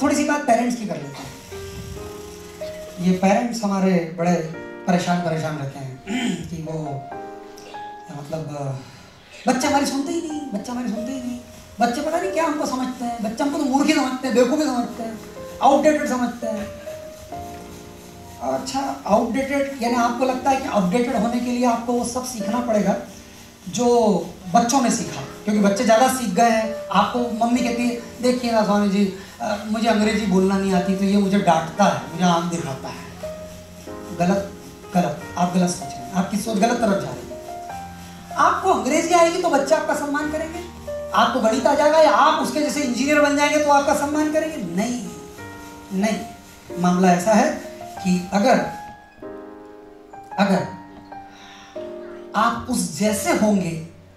अब थोड़ी सी बात पेरेंट्स की कर लेते हैं। ये पेरेंट्स हमारे बड़े परेशान रहते हैं कि वो मतलब बच्चा हमारी सुनते ही नहीं, बच्चे पता नहीं क्या हमको समझते हैं। बच्चे हमको तो मूर्ख समझते हैं, बेवकूफ़ी समझते हैं, आउटडेटेड समझते हैं। अच्छा, आउटडेटेड यानी आपको लगता है कि अपडेटेड होने के लिए आपको वो सब सीखना पड़ेगा जो बच्चों ने सीखा, क्योंकि बच्चे ज़्यादा सीख गए हैं। आपको मम्मी कहती है देखिए ना स्वामी जी मुझे अंग्रेजी बोलना नहीं आती, तो ये मुझे डांटता है, मुझे आम दिखाता है। गलत, आप गलत सोच रहे हैं, आपकी सोच गलत तरफ जा रही है। आपको अंग्रेजी आएगी तो बच्चे आपका सम्मान करेंगे, आपको गणित आ जाएगा या आप उसके जैसे इंजीनियर बन जाएंगे तो आपका सम्मान करेंगे? नहीं नहीं, मामला ऐसा है कि अगर आप उस जैसे होंगे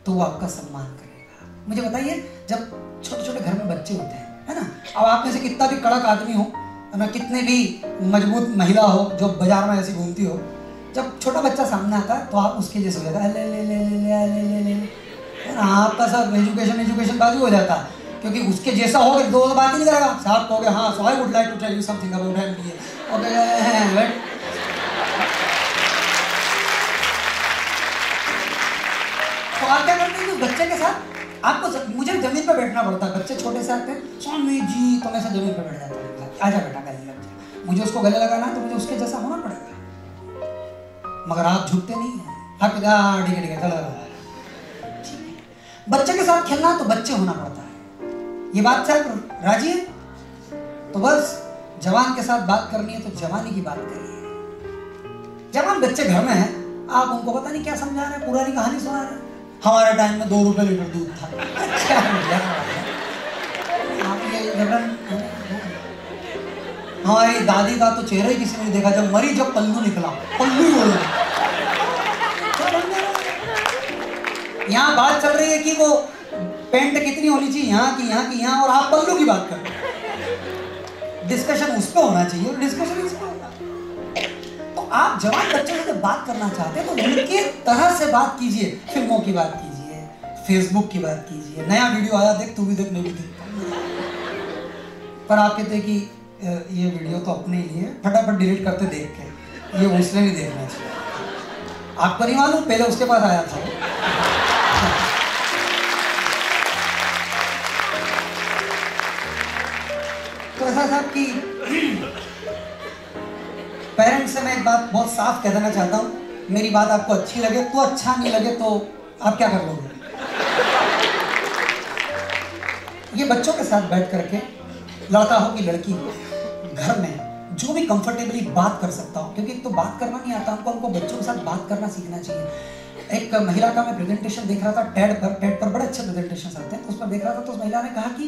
तो वो आपका सम्मान करेगा। मुझे बताइए, जब छोटे छोटे घर में बच्चे होते हैं, है ना, अब आप में से कितना भी कड़क आदमी हो ना, कितने भी मजबूत महिला हो जो बाजार में ऐसी घूमती हो, जब छोटा बच्चा सामने आता है तो आप उसके जैसे हो जाता है। ले ले ले ले ले ले ले ले, आपका सब एजुकेशन बाजू हो जाता है, क्योंकि उसके जैसा होगा दो बात ही नहीं करेगा। साहब कहोगे हाँ so I would like to tell you something about him. तो आप क्या करते हैं बच्चे के साथ? आपको मुझे जमीन पर बैठना पड़ता है। बच्चे छोटे से आते हैं, स्वामी जी, तो मैं जमीन पर बैठ जाता है, आजा बेटा गले लग जा। मुझे उसको गले लगाना है तो मुझे उसके जैसा होना पड़ेगा, मगर आप झुकते नहीं हैं। आप ठीक है चला ठीक है। बच्चे के साथ खेलना तो बच्चे होना पड़ता है, ये बात से आप राजी है? तो बस जवान के साथ बात करनी है तो जवानी की बात करिए। जवान बच्चे घर में है, आप उनको पता नहीं क्या समझा रहे हैं, पुरानी कहानी सुना रहे हैं। हमारे टाइम में 2 रुपए लीटर दूध था। अच्छा आप ये हमारी दादी का तो चेहरा ही किसी ने देखा, जब मरी जब पल्लू निकला, पल्लू बोल रहे। यहाँ बात चल रही है कि वो पेंट कितनी होनी चाहिए यहाँ की, यहाँ की, यहाँ, और आप पल्लू की बात कर रहे हो। डिस्कशन उस पर होना चाहिए और डिस्कशन इस पर आप जवान बच्चों से बात करना चाहते हैं तो उनके तरह से बात कीजिए। फिल्मों की बात कीजिए, फेसबुक की बात कीजिए, नया वीडियो आया देख, तू भी देख, नहीं भी देख। पर आप कहते कि ये वीडियो तो अपने लिए, फटाफट डिलीट करते देख के, ये उसने नहीं देखना चाहिए। आपको नहीं मालूम पहले उसके पास आया था। तो ऐसा साहब की पेरेंट्स से मैं एक बात बहुत साफ कह देना चाहता हूँ, मेरी बात आपको अच्छी लगे तो अच्छा, नहीं लगे तो आप क्या कर लोगे। ये बच्चों के साथ बैठ करके, लड़का हो कि लड़की हो, घर में जो भी कंफर्टेबली बात कर सकता हो, क्योंकि एक तो बात करना नहीं आता हमको, हमको बच्चों के साथ बात करना सीखना चाहिए। एक महिला का मैं प्रेजेंटेशन देख रहा था टेड पर बड़े अच्छे प्रेजेंटेशन आते हैं, उस पर देख रहा था तो उस महिला ने कहा कि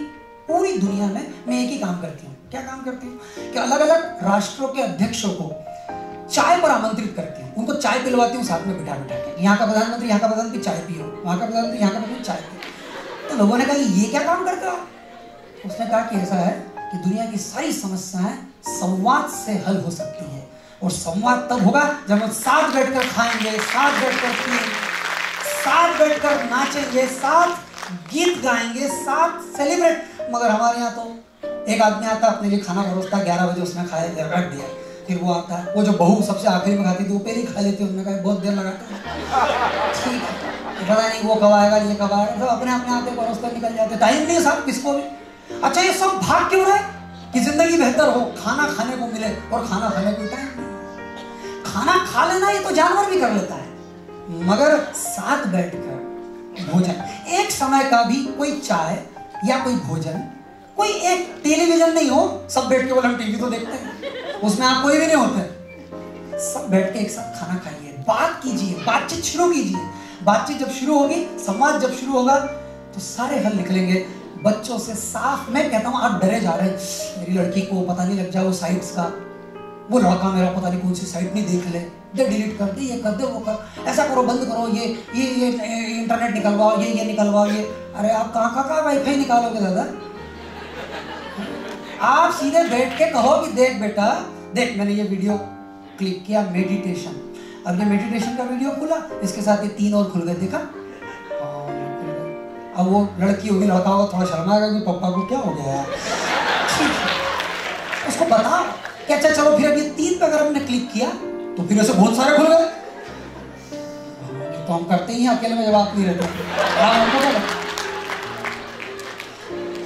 पूरी दुनिया में मैं एक ही काम करती हूँ। क्या काम करती हूँ? कि अलग अलग राष्ट्रों के अध्यक्षों को चाय पर आमंत्रित करती हूँ, उनको चाय पिलवाती हूँ साथ में बिठा बिठा के। यहाँ का प्रधानमंत्री, यहाँ का प्रधानमंत्री चाय पियो, वहाँ का प्रधानमंत्री, यहाँ का प्रधानमंत्री चाय पियो। तो लोगों ने कहा ये क्या काम करते हो? उसने कहा कि ऐसा है कि दुनिया की सारी समस्याएं संवाद से हल हो सकती है, और संवाद तब होगा जब हम साथ बैठकर खाएंगे, साथ बैठकर पिएंगे, साथ बैठकर नाचेंगे, साथ गीत गाएंगे, साथ सेलिब्रेट। मगर हमारे यहाँ तो एक आदमी आता अपने लिए खाना परोसता, 11 बजे उसने खाया रख दिया, फिर वो आता है, वो जो बहू सबसे आखिरी में खाती थी वो पहले ही खा लेती है, उन्होंने कहा बहुत देर लगाता है, ठीक है पता नहीं वो कब आएगा, ये कब आएगा, सब अपने अपने आते परोसते निकल जाते, टाइम नहीं साहब किसको भी। अच्छा ये सब भाग क्यों रहा है? कि जिंदगी बेहतर हो, खाना खाने को मिले, और खाना खाने को टाइम, खाना खा लेना ये तो जानवर भी कर लेता है, मगर साथ बैठ कर भोजन, एक समय का भी कोई चाय या कोई भोजन, कोई एक टेलीविजन नहीं हो, सब बैठ के बोले हम टीवी तो देखते हैं, उसमें आप कोई भी नहीं होते, सब बैठ के एक साथ खाना खाइए, बात कीजिए, बातचीत शुरू कीजिए। बातचीत जब शुरू होगी, संवाद जब शुरू होगा तो सारे हल निकलेंगे। बच्चों से साफ मैं कहता हूँ, आप डरे जा रहे हैं, मेरी लड़की को पता नहीं लग जाए वो साइट्स का, वो लड़का मेरा पता नहीं कौन सी साइट नहीं देख ले, दे डिलीट कर दे, ये कर दे, वो कर, ऐसा करो, बंद करो, ये इंटरनेट निकलवाओ, ये निकलवाओ, ये। अरे आप कहाँ वाईफाई निकालोगे दादा? आप सीधे बैठ के कहो कि देख बेटा देख, मैंने ये वीडियो क्लिक किया मेडिटेशन, अब ये मेडिटेशन का वीडियो खुला, इसके साथ ये 3 और खुल गए, देखा। अब वो लड़की होगी, लड़का होगा, थोड़ा शर्मा आएगा कि पापा को क्या हो गया। उसको बताओ कि अच्छा चलो फिर अब ये 3 पे अगर हमने क्लिक किया तो फिर ऐसे बहुत सारे खुल गए। तो हम करते ही अकेले में जवाब नहीं रहता।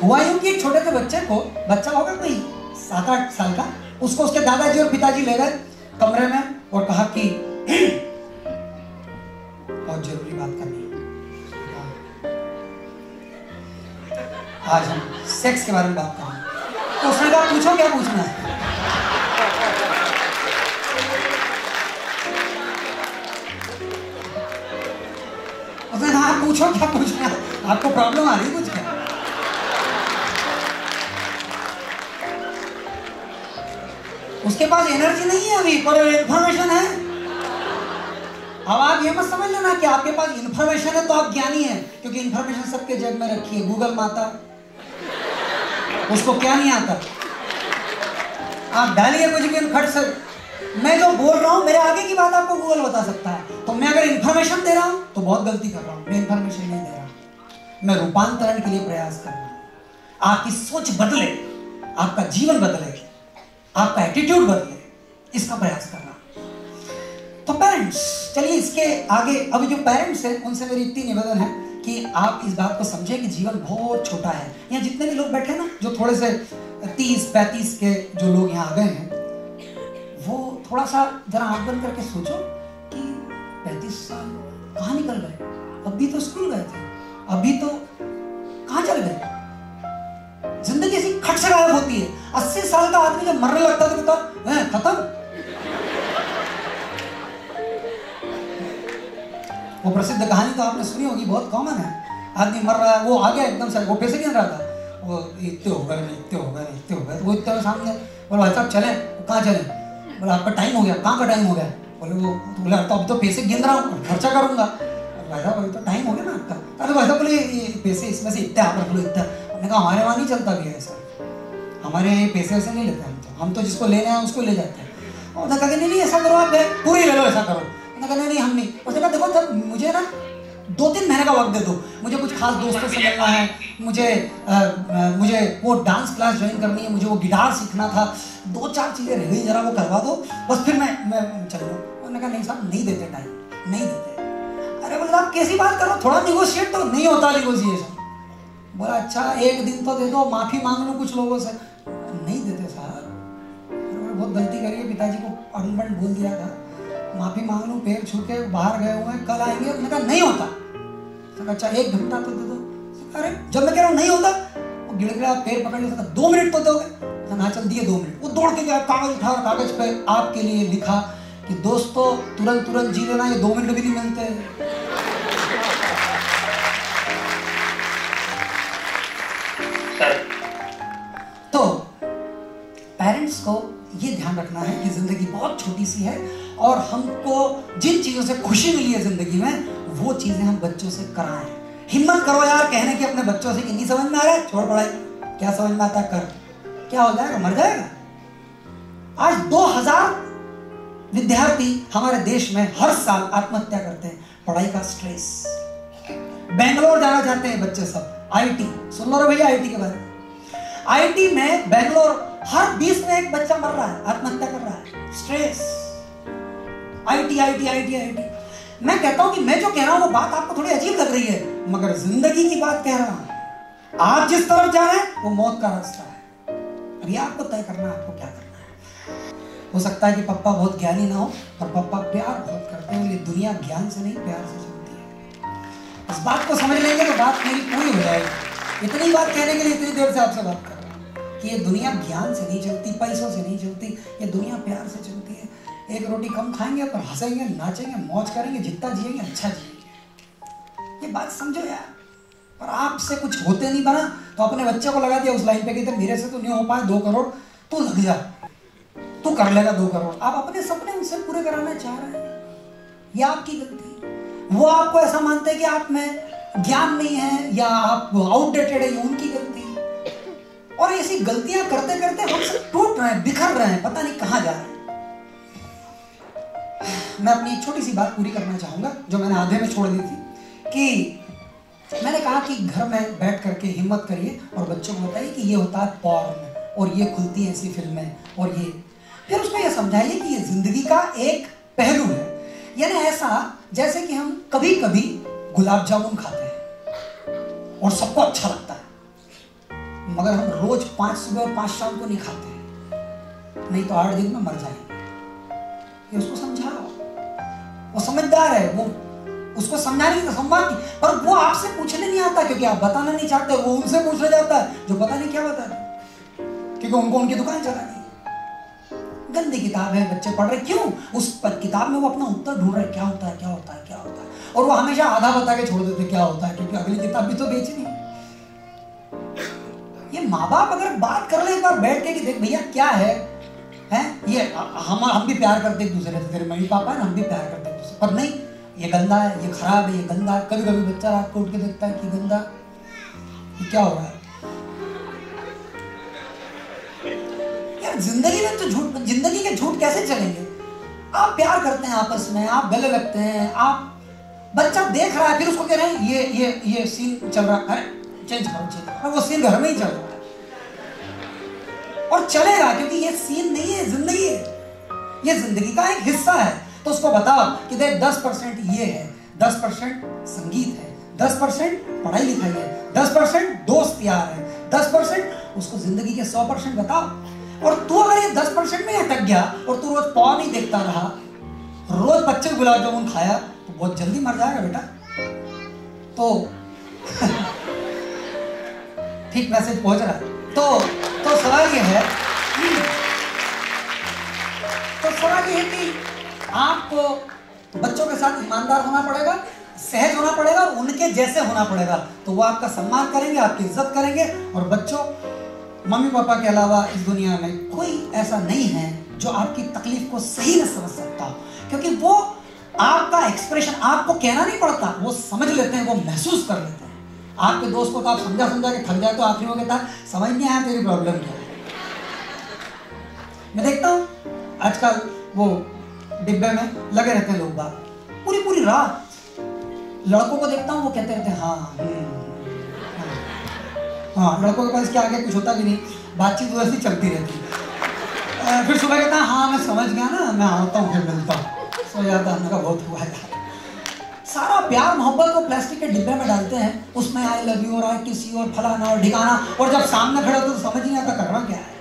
हुआ यूं कि एक छोटे से बच्चे को, बच्चा होगा कोई 7-8 साल का, उसको उसके दादाजी और पिताजी ले गए कमरे में और कहा कि बहुत जरूरी बात करनी है, आज हम सेक्स के बारे में बात करेंगे। तो उसने कहा पूछो क्या पूछना है। उसने कहा पूछो क्या पूछना है, आपको प्रॉब्लम आ रही है कुछ क्या? उसके पास एनर्जी नहीं है अभी, पर इन्फॉर्मेशन है। अब आप ये मत समझ लेना कि आपके पास इन्फॉर्मेशन है तो आप ज्ञानी हैं, क्योंकि इन्फॉर्मेशन सबके जेब में रखी है। गूगल माता, उसको क्या नहीं आता। आप डालिए कुछ भी खट सर, मैं जो बोल रहा हूँ मेरे आगे की बात आपको गूगल बता सकता है। तो मैं अगर इन्फॉर्मेशन दे रहा हूँ तो बहुत गलती कर रहा हूँ। मैं इन्फॉर्मेशन नहीं दे रहा, मैं रूपांतरण के लिए प्रयास कर रहा हूँ। आपकी सोच बदले, आपका जीवन बदले, आपका एटीट्यूड बदले, इसका प्रयास करना। तो पेरेंट्स, चलिए इसके आगे अभी जो पेरेंट्स हैं उनसे मेरी इतनी निवेदन है कि आप इस बात को समझें कि जीवन बहुत छोटा है। यहाँ जितने भी लोग बैठे ना, जो थोड़े से 30-35 के जो लोग यहाँ आ गए हैं, वो थोड़ा सा जरा आंख बंद करके सोचो कि 35 साल कहाँ निकल गए। अभी तो स्कूल गए थे, अभी तो कहाँ चल गए। जिंदगी ऐसी खट से गायब होती है। 80 साल का आदमी जब मरने लगता है तो खत्म। वो प्रसिद्ध कहानी तो आपने सुनी होगी, बहुत कॉमन है। आदमी मर रहा है, वो आ गया एकदम से, वो पैसे गिन रहा था, वो इतने हो गए, इतने हो गए, इतने हो गए। वो इतने सामने बोले भाई साहब चले, कहाँ चले? बोले आपका टाइम हो गया। कहाँ का टाइम हो गया? बोले वो बोला अब तो पैसे गिन रहा हूँ, खर्चा करूंगा। भाई साहब अभी तो टाइम हो गया ना आपका। अरे भाई साहब बोले ये पैसे इसमें से इतना आप रख लो, इतना। मैंने कहा हमारे वहाँ नहीं चलता भी है सर, हमारे पैसे से नहीं लेते हम तो जिसको लेना है उसको ले जाते हैं। और उसने कहा नहीं नहीं ऐसा करो आप पूरी ले लो, ऐसा करो। उसने कहा नहीं हम नहीं। उसने कहा देखो सर मुझे ना 2-3 महीने का वक्त दे दो, मुझे कुछ खास दोस्तों से मिलना है, मुझे वो डांस क्लास ज्वाइन करनी है, मुझे वो गिटार सीखना था, 2-4 चीज़ें रह गई जरा वो करवा दो बस, फिर मैं चल लूँ। उन्होंने कहा नहीं साहब नहीं देते टाइम, नहीं देते। अरे बोला आप कैसी बात करो, थोड़ा निगोशिएट तो नहीं होता। निगोशिएशन बोला अच्छा एक दिन तो दे दो, माफ़ी मांग लो कुछ लोगों से। नहीं देते साहब, बहुत गलती करी है, पिताजी को अड़बड़ बोल दिया था, माफ़ी मांग लूँ, पैर छू के बाहर गए हुए हैं, कल आएंगे। उसने कहा नहीं होता। उसने अच्छा 1 घंटा तो दे दो। अरे जब मैं कह रहा हूँ नहीं होता, वो गिड़गिड़ा पैर पकड़ लिया। 2 मिनट तो दोगे? ना चल दिए 2 मिनट। वो दौड़ के गया, कागज उठा और कागज पर आपके लिए लिखा कि दोस्तों तुरंत तुरंत जी लेना, ये 2 मिनट भी नहीं मिलते। तो पेरेंट्स को ये ध्यान रखना है कि जिंदगी बहुत छोटी सी है और हमको जिन चीजों से खुशी मिली है जिंदगी में वो चीजें हम बच्चों से कराएं। हिम्मत करो यार कहने की अपने बच्चों से कि नहीं समझ में आ रहा है, छोड़ पढ़ाई, क्या समझ में आता कर, क्या हो जाएगा, मर जाएगा। आज 2000 विद्यार्थी हमारे देश में हर साल आत्महत्या करते हैं पढ़ाई का स्ट्रेस। बेंगलोर जाना चाहते हैं बच्चे सब, आईटी। सुन लो भैया आईटी के बारे में, आईटी में बेंगलोर हर 20 में एक बच्चा मर रहा है, आत्महत्या कर रहा है, stress. IT IT IT IT. मैं कहता हूं कि मैं जो कह रहा हूं वो बात आपको थोड़ी अजीब लग रही है, मगर जिंदगी की बात कह रहा हूं। आप जिस तरफ जा रहे हैं वो मौत का रास्ता है। अभी आपको तय करना है आपको क्या करना है। हो सकता है कि पप्पा बहुत ज्ञानी ना हो, पर पप्पा प्यार बहुत करते हैं। ये दुनिया ज्ञान से नहीं प्यार से चलती है। इस बात को समझ लेंगे तो बात मेरी पूरी हो जाएगी। इतनी बात कहने के लिए इतनी देर से आपसे बात कर रहा हूँ कि ये दुनिया ज्ञान से नहीं चलती, पैसों से नहीं चलती, ये दुनिया प्यार से चलती है। एक रोटी कम खाएंगे पर हंसेंगे, नाचेंगे, मौज करेंगे, जितना जिएंगे अच्छा जिएंगे। ये बात समझो यार। पर आपसे कुछ होते नहीं बना तो अपने बच्चे को लगा दिया उस लाइन पे कि मेरे से तो नहीं हो पाया, 2 करोड़ तू लग जा, तू कर लेगा 2 करोड़। आप अपने सपने उनसे पूरे कराना चाह रहे हैं, ये आपकी गलती। वो आपको ऐसा मानते हैं कि आप में ज्ञान नहीं है या आप आउटडेटेड है, ये उनकी गलती है। और ऐसी गलतियां करते करते हम सब टूट रहे हैं, बिखर रहे हैं, पता नहीं कहां जा रहे हैं। मैं अपनी एक छोटी सी बात पूरी करना चाहूंगा जो मैंने आधे में छोड़ दी थी, कि मैंने कहा कि घर में बैठ करके हिम्मत करिए और बच्चों को बताइए कि ये होता है पॉर्न, और ये खुलती है ऐसी फिल्में, और ये फिर उसमें यह समझाइए कि ये जिंदगी का एक पहलू है। यानी ऐसा जैसे कि हम कभी कभी गुलाब जामुन खाते हैं और सबको अच्छा लगता है, मगर हम रोज 5 सुबह और 5 शाम को नहीं खाते हैं, नहीं तो 8 दिन में मर जाएंगे। उसको समझाओ, वो समझदार है, वो उसको समझाने की संभावना की, पर वो आपसे पूछने नहीं आता क्योंकि आप बताना नहीं चाहते, वो उनसे पूछना चाहता है जो पता नहीं क्या बता रहे, क्योंकि उनको उनकी दुकान चलानी है। गंदी किताब है, बच्चे पढ़ रहे, क्यों? उस किताब में वो अपना उत्तर ढूंढ रहे, क्या होता है, क्या होता है, क्या होता है, और वो हमेशा आधा बता के छोड़ देते क्या होता है, क्योंकि अगली किताब भी तो बेचनी है। ये माँ बाप अगर बात कर ले एक बार बैठ के कि देख भैया क्या है, ये हम भी प्यार करते एक दूसरे से, तेरे मम्मी पापा है, हम भी प्यार करते एक दूसरे, पर नहीं ये गंदा है, ये खराब है, ये गंदा है। कभी कभी बच्चा रात को उठ के देखता है कि गंदा क्या हो रहा है यार, जिंदगी में तो झूठ, जिंदगी के झूठ कैसे चलेंगे? आप प्यार करते हैं आपस में, आप गले लगते हैं, आप बच्चा देख रहा है, फिर उसको कह रहे हैं ये सीन चल रहा है, चेंज करो चेंज, वो सीन घर में ही चल रहा है और चलेगा क्योंकि ये सीन नहीं है, जिंदगी है, ये जिंदगी का एक हिस्सा है। तो उसको बताओ कि देख 10% ये है, 10% संगीत है, 10% पढ़ाई लिखाई है, 10% दोस्त यार है, 10% उसको जिंदगी के 100% बताओ। और तू अगर ये 10% में अटक गया और तू रोज पाव नहीं देखता रहा, रोज 25 गुलाब जामुन खाया, तो बहुत जल्दी मर जाएगा बेटा। तो ठीक मैसेज पहुंच रहा है। तो सवाल ये है कि आपको बच्चों के साथ ईमानदार होना पड़ेगा, सहज होना पड़ेगा, उनके जैसे होना पड़ेगा, तो वो आपका सम्मान करेंगे, आपकी इज्जत करेंगे। और बच्चों, मम्मी पापा के अलावा इस दुनिया में कोई ऐसा नहीं है जो आपकी तकलीफ को सही न समझ सकता, क्योंकि वो आपका एक्सप्रेशन, आपको कहना नहीं पड़ता, वो समझ लेते हैं, वो महसूस कर लेते हैं। आपके दोस्त को तो आप समझा समझा के थक जाए, तो आखिरी वो कहता है समझ नहीं आया तेरी प्रॉब्लम क्या है। मैं देखता हूँ आजकल वो डिब्बे में लगे रहते हैं लोग बात पूरी रात, लड़कों को देखता हूँ वो कहते रहते हैं हाँ, लड़कों के पास क्या आगे कुछ होता भी नहीं, बातचीत वैसे ही चलती रहती है। फिर सुबह कहता है हाँ मैं समझ गया ना, मैं आता हूँ फिर मिलता हूँ, सो जाता है, मेरा बहुत हुआ था। सारा प्यार मोहब्बत वो प्लास्टिक के डिब्बे में डालते हैं, उसमें आई लव यू और आई किसी और फलाना और ढिकाना, और जब सामने खड़े होते तो समझ नहीं आता करना क्या है,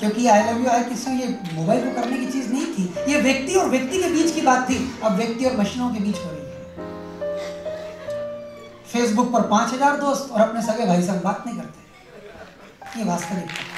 क्योंकि आई लव यू आई किस, ये मोबाइल को करने की चीज़ नहीं थी, ये व्यक्ति और व्यक्ति के बीच की बात थी, अब व्यक्ति और मशीनों के बीच हो रही है। फेसबुक पर 5000 दोस्त और अपने सगे भाई संग बात नहीं करते, ये वास्तविक